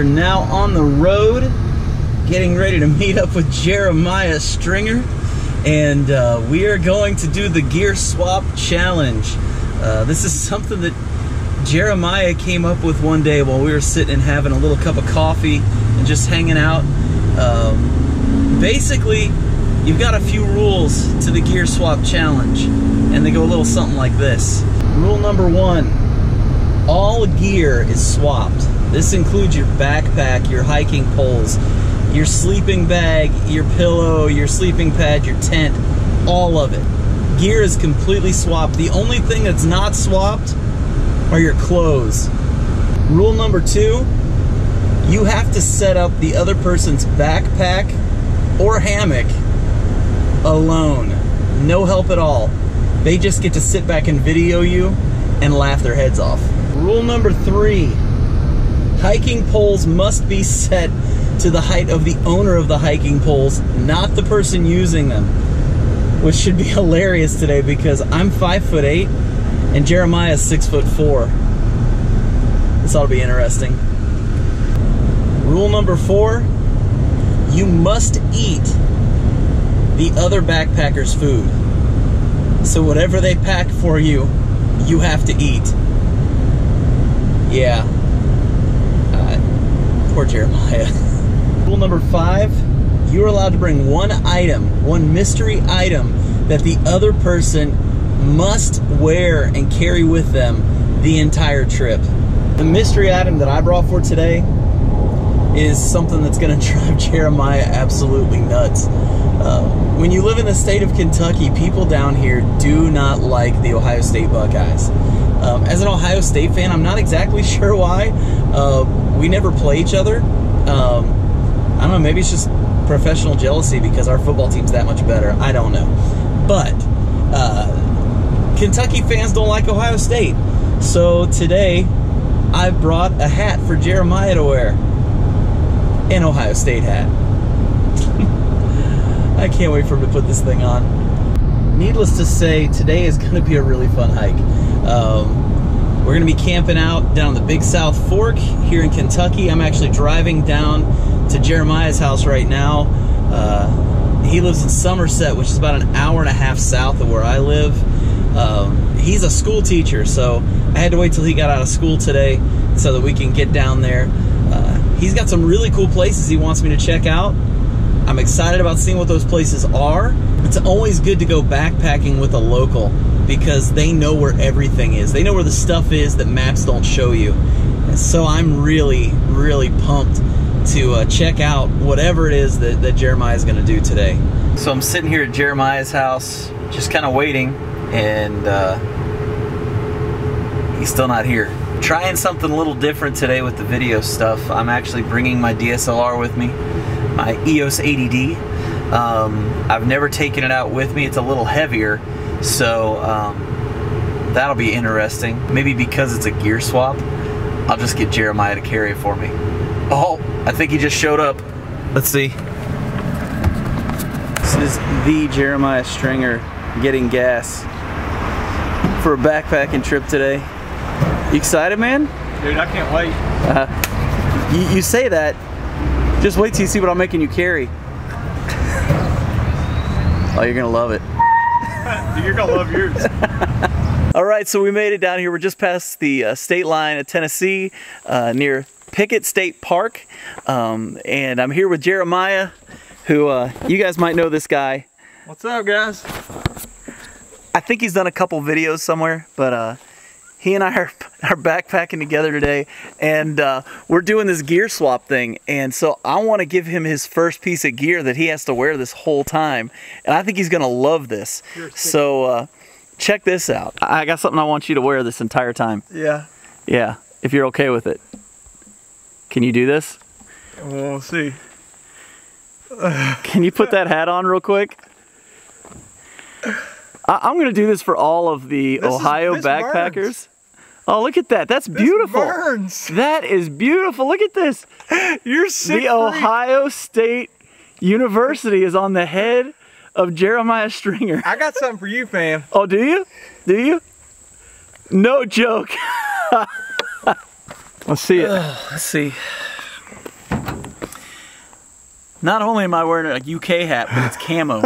are now on the road, getting ready to meet up with Jeremiah Stringer, and we are going to do the gear swap challenge. This is something that Jeremiah came up with one day while we were sitting and having a little cup of coffee and just hanging out. Basically, you've got a few rules to the gear swap challenge, and they go a little something like this. Rule number one, all gear is swapped. This includes your backpack, your hiking poles, your sleeping bag, your pillow, your sleeping pad, your tent, all of it. Gear is completely swapped. The only thing that's not swapped are your clothes. Rule number two, you have to set up the other person's backpack or hammock alone. No help at all. They just get to sit back and video you and laugh their heads off. Rule number three, hiking poles must be set to the height of the owner of the hiking poles, not the person using them, which should be hilarious today because I'm 5'8" and Jeremiah's 6'4". This ought to be interesting. Rule number four, you must eat the other backpacker's food. So whatever they pack for you, you have to eat. Yeah. Poor Jeremiah. Rule number five, you're allowed to bring one item, one mystery item that the other person must wear and carry with them the entire trip. The mystery item that I brought for today is something that's going to drive Jeremiah absolutely nuts. When you live in the state of Kentucky, people down here do not like the Ohio State Buckeyes. As an Ohio State fan, I'm not exactly sure why. We never play each other. I don't know, maybe it's just professional jealousy because our football team's that much better. I don't know. But Kentucky fans don't like Ohio State. So today, I brought a hat for Jeremiah to wear. An Ohio State hat. I can't wait for him to put this thing on. Needless to say, today is going to be a really fun hike. We're going to be camping out down the Big South Fork here in Kentucky. I'm actually driving down to Jeremiah's house right now. He lives in Somerset, which is about an hour and a half south of where I live. He's a school teacher, so I had to wait till he got out of school today so that we can get down there. He's got some really cool places he wants me to check out. I'm excited about seeing what those places are. It's always good to go backpacking with a local because they know where everything is. They know where the stuff is that maps don't show you. And so I'm really, really pumped to check out whatever it is that Jeremiah's gonna do today. So I'm sitting here at Jeremiah's house, just kind of waiting, and he's still not here. Trying something a little different today with the video stuff. I'm actually bringing my DSLR with me, my EOS 80D. I've never taken it out with me. It's a little heavier, so that'll be interesting. Maybe because it's a gear swap, I'll just get Jeremiah to carry it for me. Oh, I think he just showed up. Let's see. This is the Jeremiah Stringer getting gas for a backpacking trip today. You excited, man? Dude, I can't wait. You say that, just wait till you see what I'm making you carry. Oh, you're gonna love it. You're gonna love yours. All right, so we made it down here. We're just past the state line of Tennessee, near Pickett State Park. And I'm here with Jeremiah, who you guys might know this guy. What's up, guys? I think he's done a couple videos somewhere, but he and I are backpacking together today, and we're doing this gear swap thing, and so I want to give him his first piece of gear that he has to wear this whole time, and I think he's going to love this. So check this out. I got something I want you to wear this entire time. Yeah. Yeah, if you're okay with it. Can you do this? We'll see. Can you put that hat on real quick? I'm going to do this for all of the Ohio backpackers. Oh, look at that. That's beautiful. That is beautiful. Look at this. You're sick. The Ohio State University is on the head of Jeremiah Stringer. I got something for you, fam. Oh, do you? Do you? No joke. Let's see it. Let's see. Not only am I wearing a UK hat, but it's camo.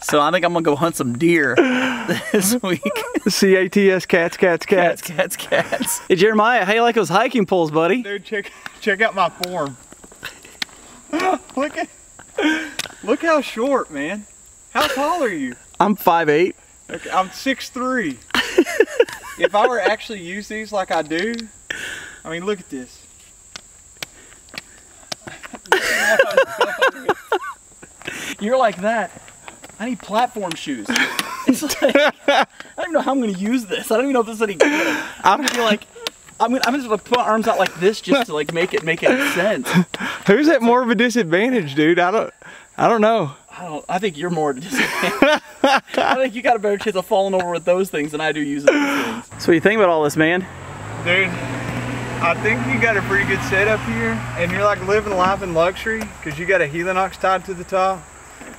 So I think I'm going to go hunt some deer this week. C-A-T-S, cats, cats, cats. Cats, cats, cats. Hey, Jeremiah, how you like those hiking poles, buddy? Dude, check out my form. Look how short, man. How tall are you? I'm 5'8". Okay, I'm 6'3". If I were to actually use these like I do, I mean, look at this. You're like that. I need platform shoes. It's like, I don't even know how I'm going to use this. I don't even know if this is any good. I'm going to be like, I'm just going to put my arms out like this just to like make it sense. Who's at more of a disadvantage, dude? I don't know. I think you're more at a disadvantage. I think you got a better chance of falling over with those things than I do using these things. So what do you think about all this, man? Dude, I think you got a pretty good setup here, and you're like living life in luxury because you got a Helinox tied to the top.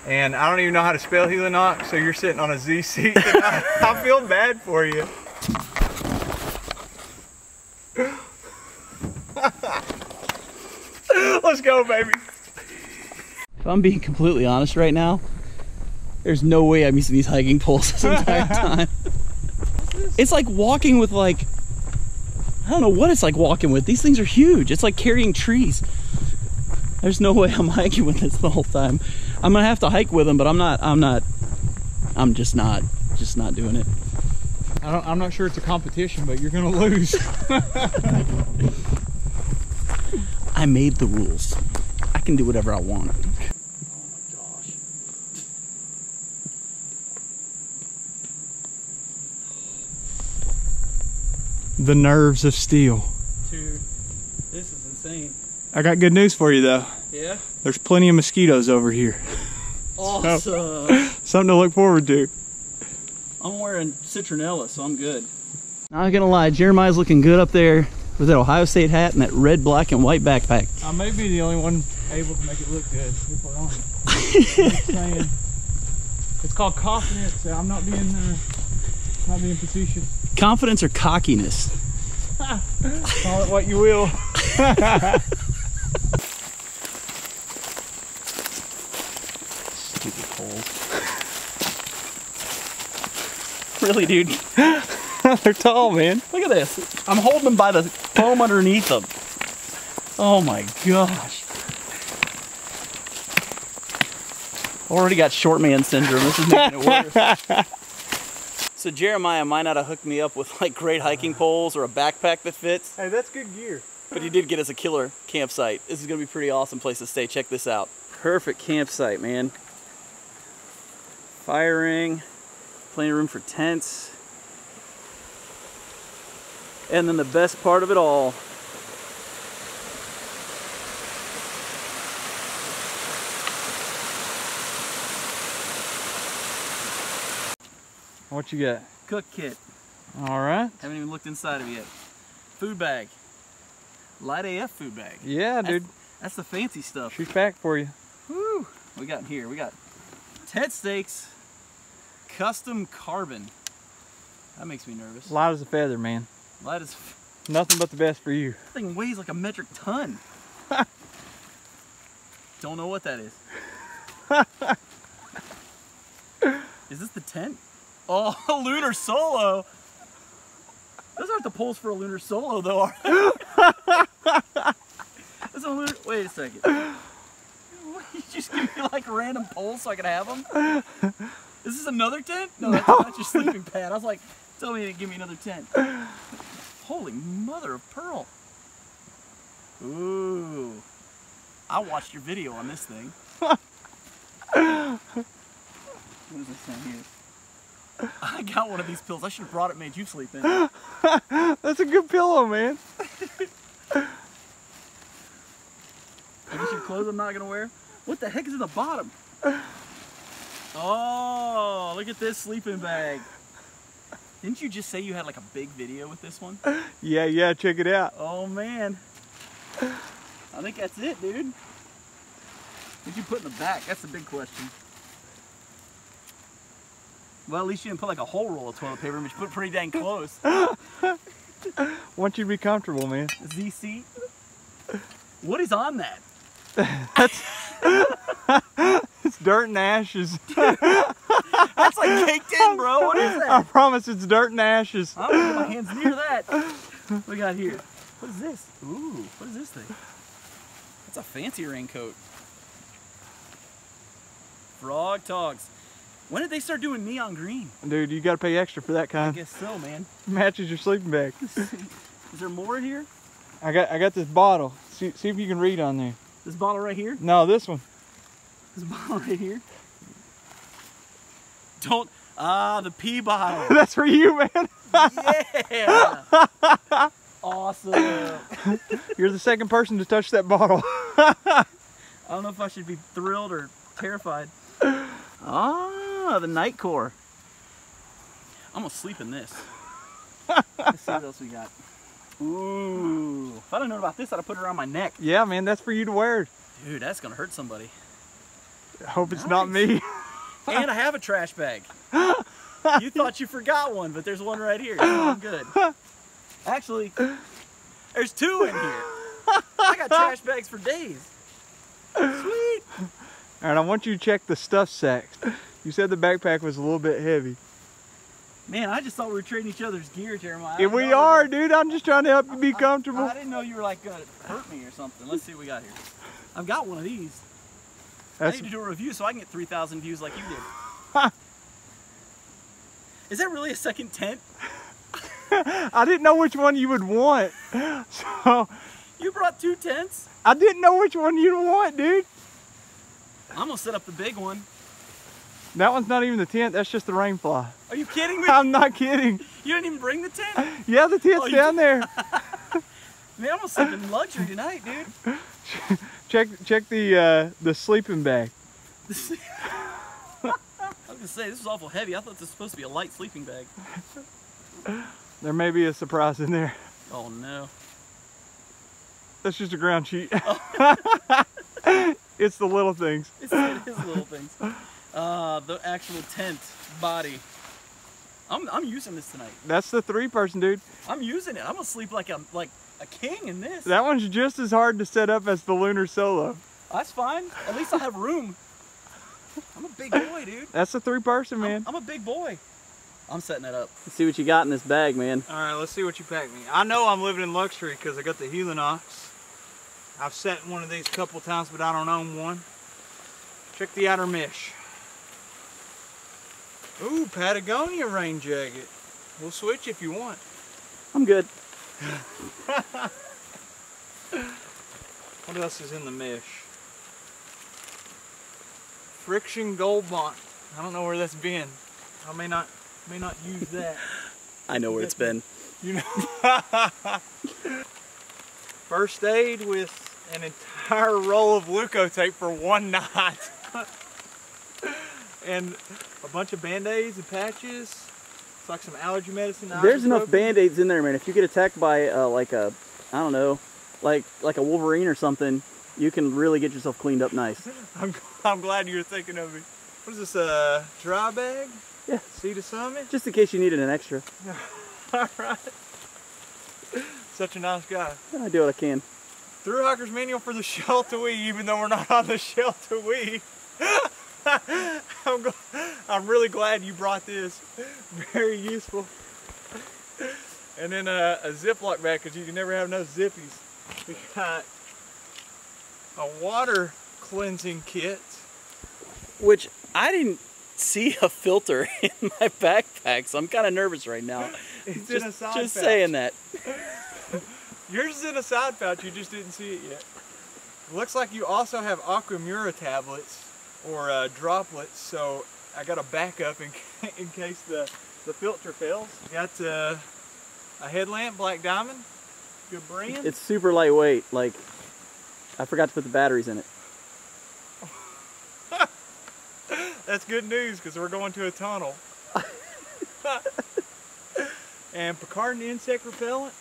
And I don't even know how to spell Helinox, so you're sitting on a Z seat. I feel bad for you. Let's go, baby. If I'm being completely honest right now, there's no way I'm using these hiking poles this entire time. It's like walking with like, I don't know what it's like walking with. These things are huge. It's like carrying trees. There's no way I'm hiking with this the whole time. I'm gonna have to hike with them, but I'm just not doing it. I'm not sure it's a competition, but you're gonna lose. I made the rules. I can do whatever I want. The nerves of steel. Dude, this is insane. I got good news for you though. Yeah? There's plenty of mosquitoes over here. Awesome. So, something to look forward to. I'm wearing Citronella, so I'm good. Not gonna lie, Jeremiah's looking good up there with that Ohio State hat and that red, black, and white backpack. I may be the only one able to make it look good if we're on it. Saying, it's called confidence, so I'm not being facetious. Confidence or cockiness? Call it what you will. Stupid poles. Really, dude. They're tall, man. Look at this. I'm holding them by the foam underneath them. Oh my gosh. Already got short man syndrome. This is making it worse. So Jeremiah might not have hooked me up with like great hiking poles or a backpack that fits. Hey, that's good gear. But he did get us a killer campsite. This is gonna be a pretty awesome place to stay. Check this out. Perfect campsite, man. Fire ring, plenty of room for tents. And then the best part of it all, what you got? Cook kit. All right. Haven't even looked inside of it yet. Food bag. Light AF food bag. Yeah, dude. That's the fancy stuff. She's packed for you. Woo. We got here. We got tent stakes, custom carbon. That makes me nervous. Light as a feather, man. Light as. Nothing but the best for you. That thing weighs like a metric ton. Don't know what that is. Is this the tent? Oh, a lunar solo. Those aren't the poles for a lunar solo, though, are they? That's a lunar. Wait a second. What, you just give me like random poles so I can have them? Is this another tent? No, that's your sleeping pad. I was like, tell me to give me another tent. Holy mother of pearl. Ooh. I watched your video on this thing. What is this thing here? I got one of these pillows. I should have brought it and made you sleep in it. That's a good pillow, man. I guess your clothes I'm not going to wear. What the heck is in the bottom? Oh, look at this sleeping bag. Didn't you just say you had like a big video with this one? Yeah, check it out. Oh, man. I think that's it, dude. What'd you put in the back? That's the big question. Well, at least you didn't put like a whole roll of toilet paper, but you put pretty dang close. Want you to be comfortable, man. Z seat. What is on that? That's It's dirt and ashes. That's like caked in, bro. What is that? I promise it's dirt and ashes. I don't put my hands near that. What we got here? What is this? Ooh, what is this thing? That's a fancy raincoat. Frog Togs. When did they start doing neon green? Dude, you gotta pay extra for that kind. I guess so, man. Matches your sleeping bag. Is there more in here? I got this bottle. See if you can read on there. This bottle right here? No, this one. This bottle right here? Don't. Ah, the pee bottle. That's for you, man. Yeah. Awesome. You're the second person to touch that bottle. I don't know if I should be thrilled or terrified. Ah, the night core. I'm gonna sleep in this. Let's see what else we got. Ooh. If I'd have known about this, I'd have put it around my neck. Yeah, man, that's for you to wear. Dude, that's gonna hurt somebody. I hope it's not me. And I have a trash bag. You thought you forgot one, but there's one right here. So I'm good. Actually, there's two in here. I got trash bags for days. Sweet. All right, I want you to check the stuff sacks. You said the backpack was a little bit heavy. Man, I just thought we were trading each other's gear, Jeremiah. Yeah, we are, dude. I'm just trying to help you be comfortable. I didn't know you were like going to hurt me or something. Let's see what we got here. I've got one of these. I need to do a review so I can get 3,000 views like you did. Is that really a second tent? I didn't know which one you would want. So you brought two tents? I didn't know which one you'd want, dude. I'm going to set up the big one. That one's not even the tent. That's just the rainfly. Are you kidding me? I'm not kidding. You didn't even bring the tent? Yeah, the tent's down there. Man, I'm going to sleep in luxury tonight, dude. Check the sleeping bag. I was gonna say this is awful heavy. I thought this was supposed to be a light sleeping bag. There may be a surprise in there. Oh no. That's just a ground sheet. Oh. It's the little things. It is little things. The actual tent body. I'm using this tonight. That's the three person, dude. I'm using it. I'm gonna sleep like I'm like a king in this. That one's just as hard to set up as the Lunar Solo. That's fine. At least I have room. I'm a big boy, dude. That's a three-person, man. I'm a big boy. I'm setting that up. Let's see what you got in this bag, man. All right, let's see what you packed me. I know I'm living in luxury because I got the Helinox. I've set one of these a couple times, but I don't own one. Check the outer mesh. Ooh, Patagonia rain jacket. We'll switch if you want. I'm good. What else is in the mesh? Friction Gold Bond. I don't know where that's been. I may not use that. I know where it's been. You know. First aid with an entire roll of Leuko tape for one night, and a bunch of band-aids and patches. Like some allergy medicine. There's enough band-aids in there, man. If you get attacked by like a, I don't know, like a wolverine or something, you can really get yourself cleaned up nice. I'm glad you were thinking of me. What is this, a dry bag? Yeah. Sea to Summit? Just in case you needed an extra. Alright. Such a nice guy. I do what I can. Thru Hiker's Manual for the Sheltowee, even though we're not on the Sheltowee. I'm really glad you brought this. Very useful. And then a Ziploc bag, because you can never have enough zippies. We got a water cleansing kit. Which I didn't see a filter in my backpack, so I'm kind of nervous right now. It's in a side pouch. Just saying that. Yours is in a side pouch, you just didn't see it yet. Looks like you also have Aquamira tablets. Or droplets, so I got a backup in case the filter fails. Got a headlamp, Black Diamond, good brand. It's super lightweight. Like I forgot to put the batteries in it. That's good news because we're going to a tunnel. And Picardin insect repellent,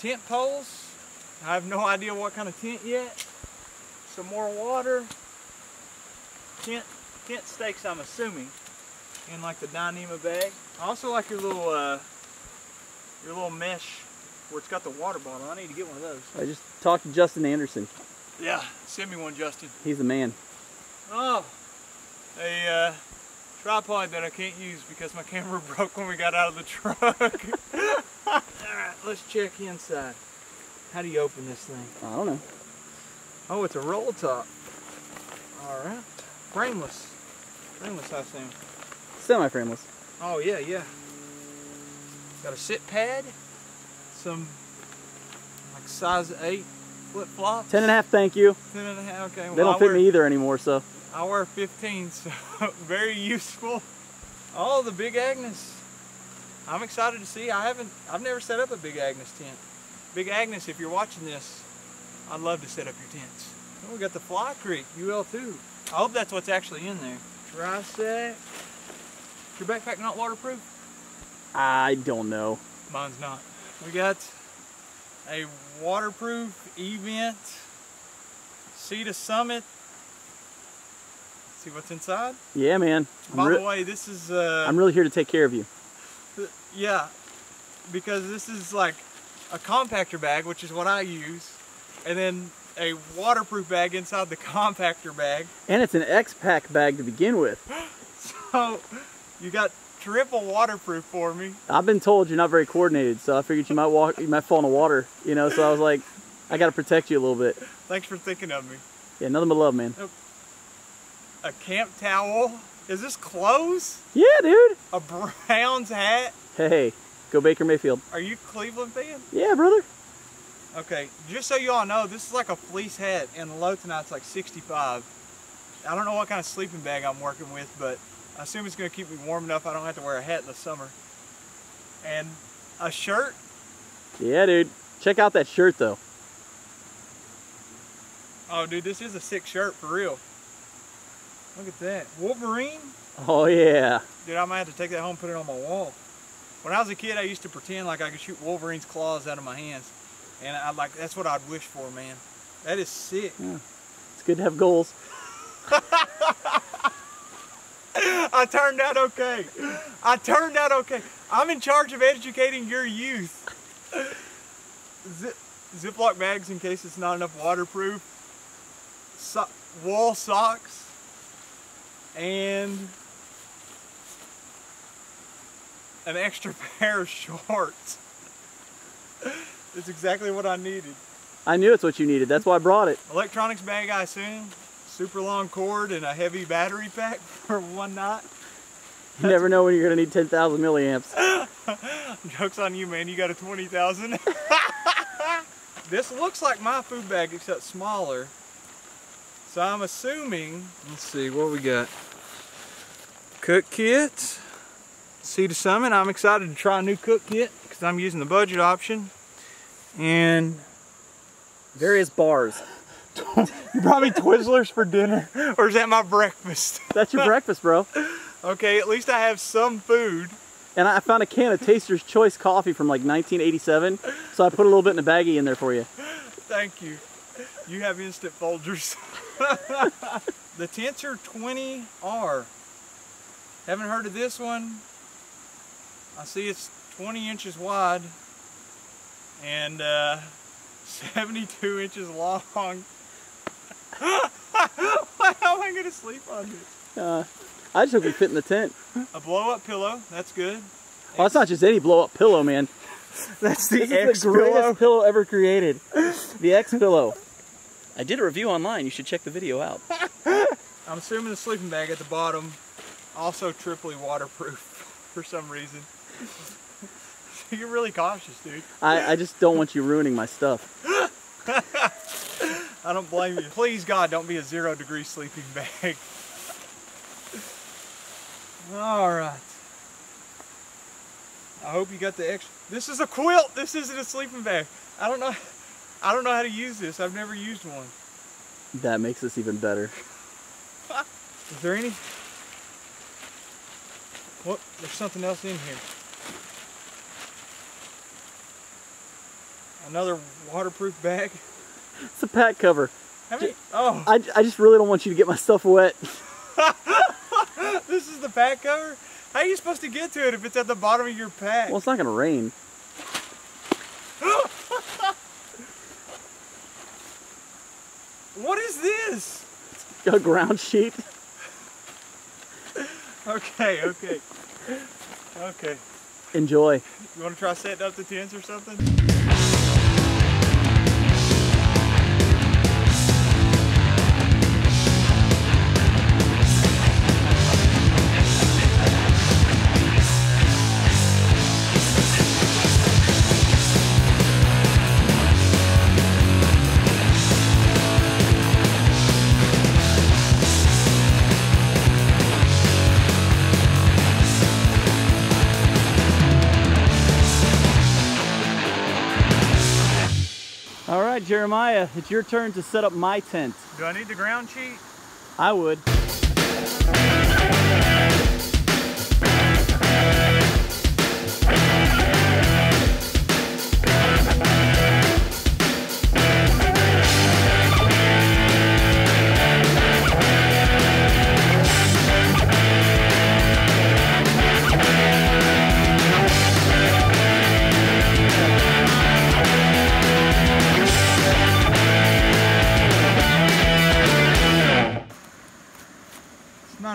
tent poles. I have no idea what kind of tent yet. Some more water. Tent stakes, I'm assuming, in like the Dyneema bag. I also like your little mesh where it's got the water bottle. I need to get one of those. I just talked to Justin Anderson. Yeah, send me one, Justin. He's the man. Oh, a tripod that I can't use because my camera broke when we got out of the truck. All right, let's check inside. How do you open this thing? I don't know. Oh, it's a roll top. All right. Frameless. Frameless, I assume. Semi-frameless. Oh, yeah, yeah. Got a sit pad, some like size 8 flip-flops. 10.5, thank you. 10.5, okay. Well, they don't fit me either anymore, so. I wear 15, so very useful. Oh, the Big Agnes. I'm excited to see. I've never set up a Big Agnes tent. Big Agnes, if you're watching this, I'd love to set up your tents. Then we got the Fly Creek UL 2. I hope that's what's actually in there. Dry sack. Is your backpack not waterproof? I don't know. Mine's not. We got a waterproof event. Sea to Summit. See what's inside? Yeah, man. By the way, this is... I'm really here to take care of you. Yeah, because this is like a compactor bag, which is what I use, and then a waterproof bag inside the compactor bag. And it's an X-Pac bag to begin with. So, you got triple waterproof for me. I've been told you're not very coordinated, so I figured you might walk, you might fall in the water, you know, so I was like, I gotta protect you a little bit. Thanks for thinking of me. Yeah, nothing but love, man. A camp towel. Is this clothes? Yeah, dude. A Browns hat. Hey, go Baker Mayfield. Are you a Cleveland fan? Yeah, brother. Okay, just so y'all know, this is like a fleece hat, and the low tonight's like 65. I don't know what kind of sleeping bag I'm working with, but I assume it's going to keep me warm enough I don't have to wear a hat in the summer. And a shirt? Yeah, dude. Check out that shirt, though. Oh, dude, this is a sick shirt, for real. Look at that. Wolverine? Oh, yeah. Dude, I might have to take that home and put it on my wall. When I was a kid, I used to pretend like I could shoot Wolverine's claws out of my hands. And I'd like, that's what I'd wish for, man. That is sick. Yeah. It's good to have goals. I turned out okay. I turned out okay. I'm in charge of educating your youth. Ziploc bags in case it's not enough waterproof. Wool socks. And an extra pair of shorts. It's exactly what I needed. I knew it's what you needed. That's why I brought it. Electronics bag, I assume. Super long cord and a heavy battery pack for one night. You never know when you're going to need 10,000 milliamps. Joke's on you, man. You got a 20,000. This looks like my food bag, except smaller. So I'm assuming... Let's see, what we got? Cook kits. Sea to Summit. I'm excited to try a new cook kit because I'm using the budget option. And various bars. Probably Twizzlers for dinner, or is that my breakfast? That's your breakfast, bro. Okay, at least I have some food. And I found a can of Taster's Choice coffee from like 1987, so I put a little bit in a baggie in there for you. Thank you. You have instant Folgers. The Tensor 20R. Haven't heard of this one. I see it's 20 inches wide. And 72 inches long. How am I going to sleep on this? I just hope we fit in the tent. A blow-up pillow, that's good. Well, that's not just any blow-up pillow, man. That's the X Pillow. Greatest pillow ever created. The X Pillow. I did a review online. You should check the video out. I'm assuming the sleeping bag at the bottom, also triply waterproof for some reason. You're really cautious, dude. I just don't want you ruining my stuff. I don't blame you. Please, God, don't be a 0-degree sleeping bag. All right. I hope you got the extra. This is a quilt. This isn't a sleeping bag. I don't know how to use this. I've never used one. That makes this even better. Is there any? What? There's something else in here. Another waterproof bag. It's a pack cover. I just really don't want you to get my stuff wet. This is the pack cover? How are you supposed to get to it if it's at the bottom of your pack? Well, it's not going to rain. What is this? a ground sheet. Okay, okay. Okay. Enjoy. You want to try setting up the tents or something? Jeremiah, it's your turn to set up my tent. Do I need the ground sheet? I would.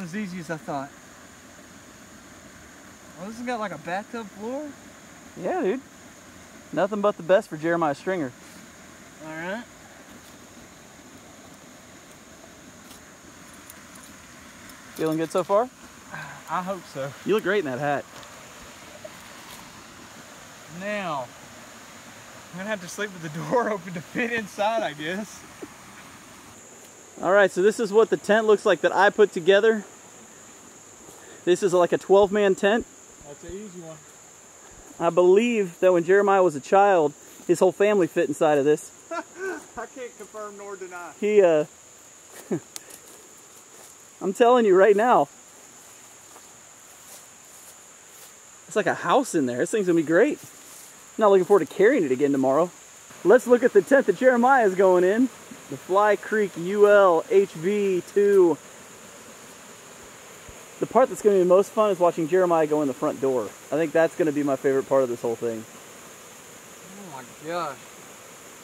As easy as I thought. Well, this has got like a bathtub floor? Yeah, dude. Nothing but the best for Jeremiah Stringer. Alright. Feeling good so far? I hope so. You look great in that hat. Now, I'm gonna have to sleep with the door open to fit inside, I guess. Alright, so this is what the tent looks like that I put together. This is like a 12-man tent. That's an easy one. I believe that when Jeremiah was a child, his whole family fit inside of this. I can't confirm nor deny. He, I'm telling you right now. It's like a house in there. This thing's going to be great. I'm not looking forward to carrying it again tomorrow. Let's look at the tent that Jeremiah is going in. The Fly Creek UL HV 2. The part that's going to be most fun is watching Jeremiah go in the front door. I think that's going to be my favorite part of this whole thing. Oh my gosh.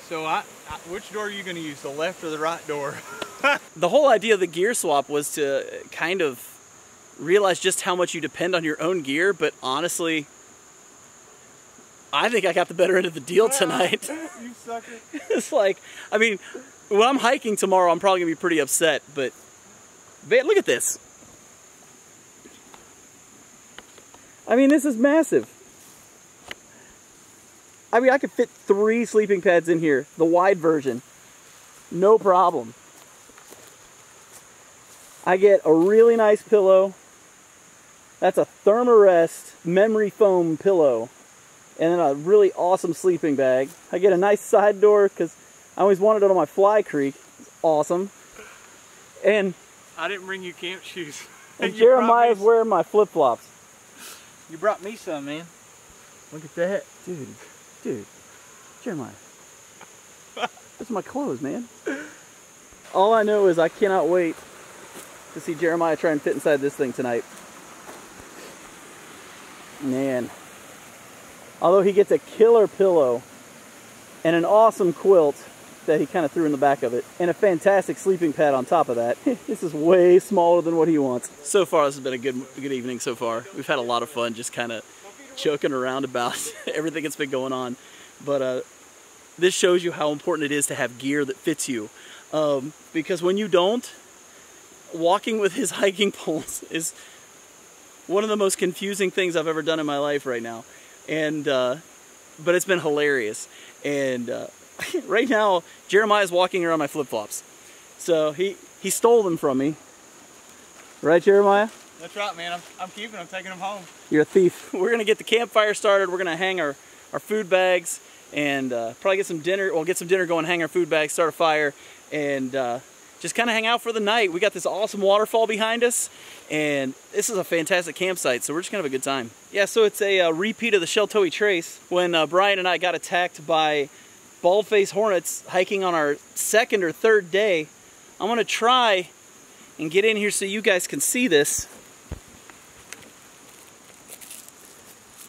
So which door are you going to use, the left or the right door? The whole idea of the gear swap was to kind of realize just how much you depend on your own gear, but honestly, I think I got the better end of the deal tonight. You sucker. It's like, I mean, when I'm hiking tomorrow, I'm probably going to be pretty upset, but man, look at this. I mean, this is massive. I mean, I could fit 3 sleeping pads in here, the wide version. No problem. I get a really nice pillow. That's a Therm-a-Rest memory foam pillow. And then a really awesome sleeping bag. I get a nice side door because I always wanted it on my Fly Creek. It's awesome. And I didn't bring you camp shoes. And Jeremiah's wearing my flip-flops. You brought me some, man. Look at that. Dude. Jeremiah. That's my clothes, man. All I know is I cannot wait to see Jeremiah try and fit inside this thing tonight. Man. Although he gets a killer pillow and an awesome quilt that he kind of threw in the back of it and a fantastic sleeping pad on top of that. This is way smaller than what he wants. So far this has been a good evening so far. We've had a lot of fun just kind of joking around about everything that's been going on. But this shows you how important it is to have gear that fits you. Because when you don't, walking with his hiking poles is one of the most confusing things I've ever done in my life right now. And, but it's been hilarious. And, right now, Jeremiah's walking around my flip-flops. So, he stole them from me. Right, Jeremiah? That's right, man. I'm keeping them, taking them home. You're a thief. We're gonna get the campfire started. We're gonna hang our food bags and, probably get some dinner. Well, get some dinner going, hang our food bags, start a fire, and, just kind of hang out for the night. We got this awesome waterfall behind us, and this is a fantastic campsite, so we're just going to have a good time. Yeah, so it's a repeat of the Sheltowee Trace. When Brian and I got attacked by bald-faced hornets hiking on our 2nd or 3rd day, I'm going to try and get in here so you guys can see this.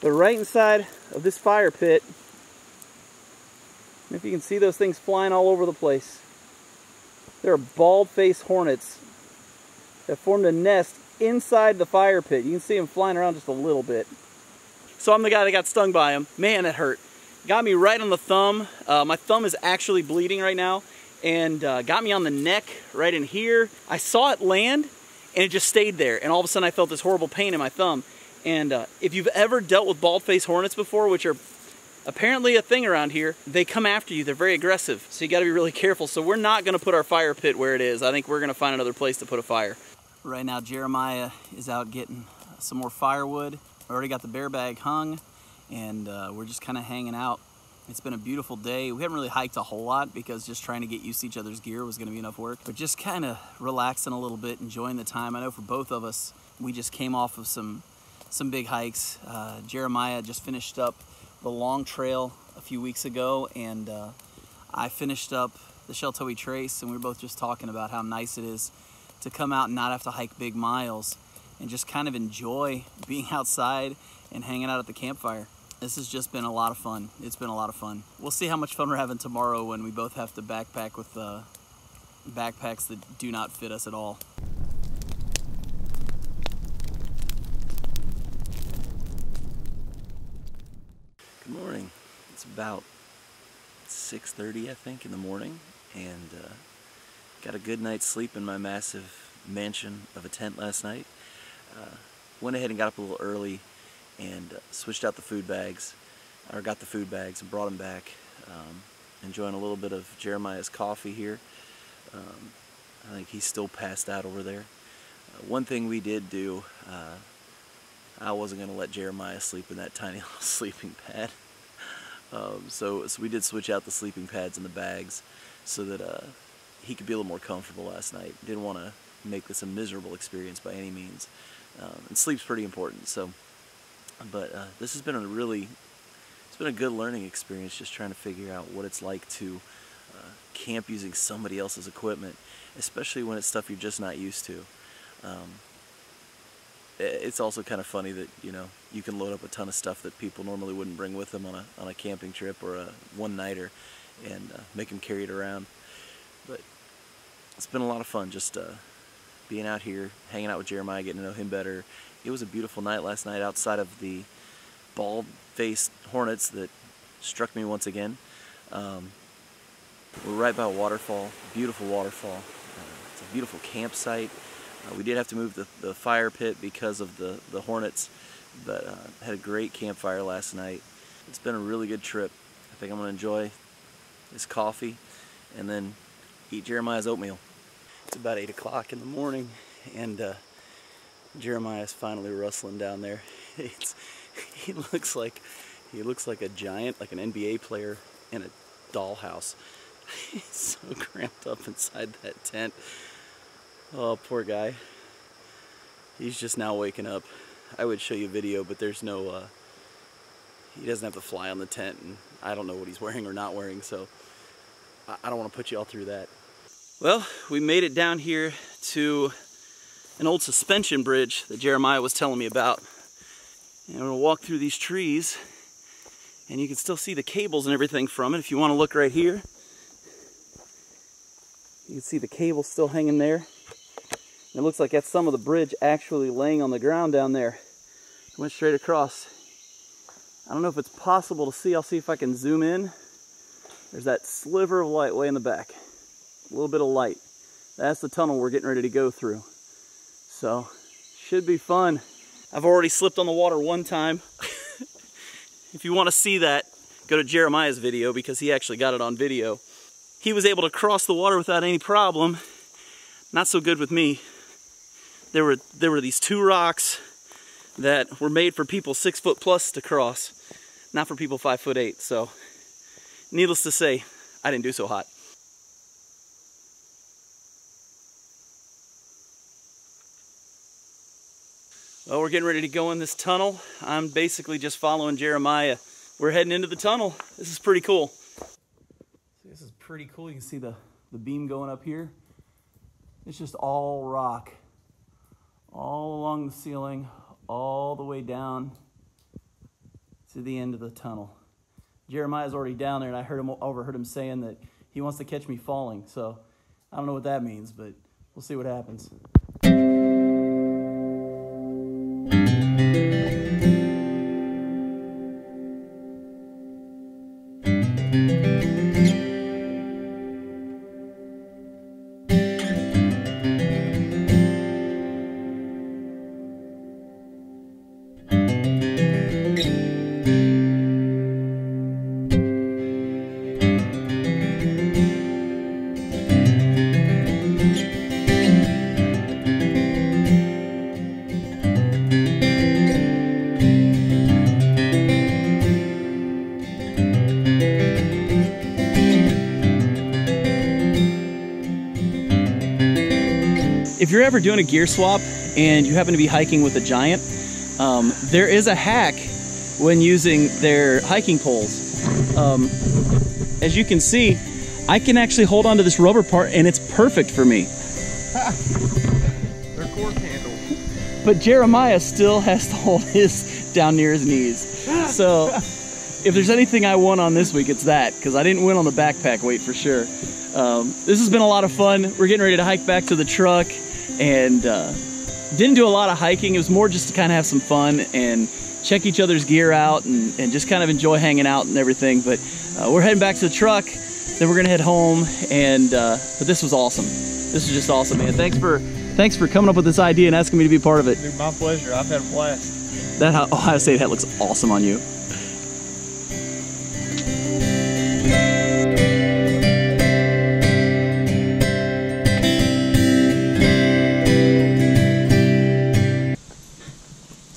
They're right inside of this fire pit. And if you can see those things flying all over the place. There are bald-faced hornets that formed a nest inside the fire pit. You can see them flying around just a little bit. So I'm the guy that got stung by them. Man, it hurt. Got me right on the thumb. My thumb is actually bleeding right now, and got me on the neck right in here. I saw it land, and it just stayed there, and all of a sudden I felt this horrible pain in my thumb. And if you've ever dealt with bald-faced hornets before, which are apparently a thing around here, they come after you. They're very aggressive, so you gotta be really careful. So we're not gonna put our fire pit where it is. I think we're gonna find another place to put a fire. Right now, Jeremiah is out getting some more firewood. I already got the bear bag hung, and we're just kind of hanging out. It's been a beautiful day. We haven't really hiked a whole lot because just trying to get used to each other's gear was gonna be enough work. But just kind of relaxing a little bit, enjoying the time. I know for both of us, we just came off of some big hikes. Jeremiah just finished up the long trail a few weeks ago, and I finished up the Sheltowee Trace, and we were both just talking about how nice it is to come out and not have to hike big miles and just kind of enjoy being outside and hanging out at the campfire. This has just been a lot of fun. It's been a lot of fun. We'll see how much fun we're having tomorrow when we both have to backpack with backpacks that do not fit us at all. Good morning. It's about 6:30, I think, in the morning, and got a good night's sleep in my massive mansion of a tent last night. Went ahead and got up a little early and switched out the food bags, or got the food bags and brought them back. Enjoying a little bit of Jeremiah's coffee here. I think he's still passed out over there. One thing we did do, I wasn't going to let Jeremiah sleep in that tiny little sleeping pad. So we did switch out the sleeping pads and the bags so that he could be a little more comfortable last night. Didn't want to make this a miserable experience by any means. And sleep's pretty important, so... But this has been a really, it's been a good learning experience, just trying to figure out what it's like to camp using somebody else's equipment, especially when it's stuff you're just not used to. It's also kind of funny that, you know, you can load up a ton of stuff that people normally wouldn't bring with them on a camping trip or a one-nighter and make them carry it around. But it's been a lot of fun just being out here, hanging out with Jeremiah, getting to know him better. It was a beautiful night last night outside of the bald-faced hornets that struck me once again. We're right by a waterfall, beautiful waterfall. It's a beautiful campsite. We did have to move the fire pit because of the hornets, but had a great campfire last night. It's been a really good trip. I think I'm going to enjoy this coffee and then eat Jeremiah's oatmeal. It's about 8 o'clock in the morning, and Jeremiah's finally rustling down there. He looks like a giant, like an NBA player in a dollhouse. He's so cramped up inside that tent. Oh, poor guy. He's just now waking up. I would show you a video, but there's no, he doesn't have the fly on the tent, and I don't know what he's wearing or not wearing, so I don't want to put you all through that. Well, we made it down here to an old suspension bridge that Jeremiah was telling me about. And we're gonna walk through these trees, and you can still see the cables and everything from it. If you want to look right here, you can see the cable still hanging there. And it looks like that's some of the bridge actually laying on the ground down there. It went straight across. I don't know if it's possible to see. I'll see if I can zoom in. There's that sliver of light way in the back. A little bit of light. That's the tunnel we're getting ready to go through. So, should be fun. I've already slipped on the water one time. If you want to see that, go to Jeremiah's video because he actually got it on video. He was able to cross the water without any problem. Not so good with me. There were these two rocks that were made for people 6 foot plus to cross, not for people 5'8". So, needless to say, I didn't do so hot. Well, we're getting ready to go in this tunnel. I'm basically just following Jeremiah. We're heading into the tunnel. This is pretty cool. This is pretty cool. You can see the beam going up here. It's just all rock. All along the ceiling, all the way down to the end of the tunnel. Jeremiah's already down there, and I overheard him saying that he wants to catch me falling. So I don't know what that means, but we'll see what happens. If you're ever doing a gear swap and you happen to be hiking with a giant, there is a hack when using their hiking poles. As you can see, I can actually hold onto this rubber part and it's perfect for me. They're cork handles. But Jeremiah still has to hold his down near his knees. So if there's anything I won on this week, it's that, because I didn't win on the backpack weight for sure. This has been a lot of fun. We're getting ready to hike back to the truck. And didn't do a lot of hiking. It was more just to kind of have some fun and check each other's gear out and just kind of enjoy hanging out and everything. But we're heading back to the truck, then we're gonna head home. And but this was awesome. This was just awesome, man. Thanks for coming up with this idea and asking me to be part of it. Dude, my pleasure. I've had a blast. That Ohio State hat looks awesome on you.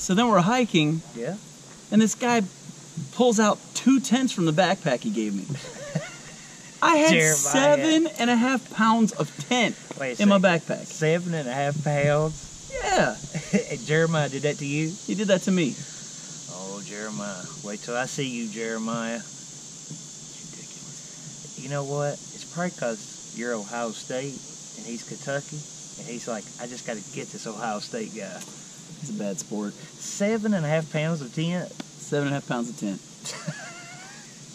So then we're hiking, yeah, and this guy pulls out 2 tents from the backpack he gave me. I had Jeremiah. 7.5 pounds of tent in my backpack. 7.5 pounds? Yeah. Jeremiah did that to you? He did that to me. Oh, Jeremiah. Wait till I see you, Jeremiah. It's ridiculous. You know what? It's probably because you're Ohio State, and he's Kentucky, and he's like, I just got to get this Ohio State guy. It's a bad sport. 7.5 pounds of tent? 7.5 pounds of tent.